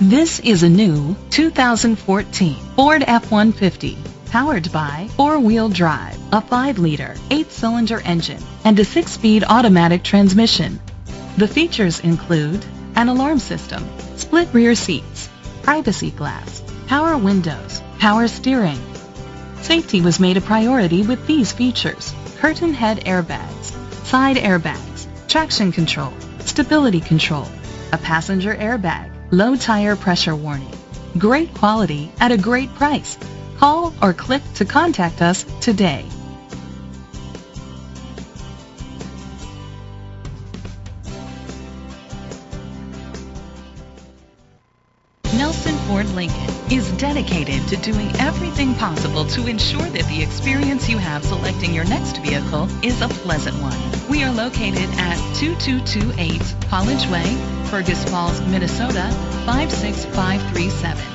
This is a new 2014 Ford F-150, powered by four-wheel drive, a 5-liter, 8-cylinder engine, and a 6-speed automatic transmission. The features include an alarm system, split rear seats, privacy glass, power windows, power steering. Safety was made a priority with these features: curtain head airbags, side airbags, traction control, stability control, a passenger airbag, low tire pressure warning. Great quality at a great price. Call or click to contact us today. Nelson Ford Lincoln is dedicated to doing everything possible to ensure that the experience you have selecting your next vehicle is a pleasant one. We are located at 2228 College Way, Fergus Falls, Minnesota 56537.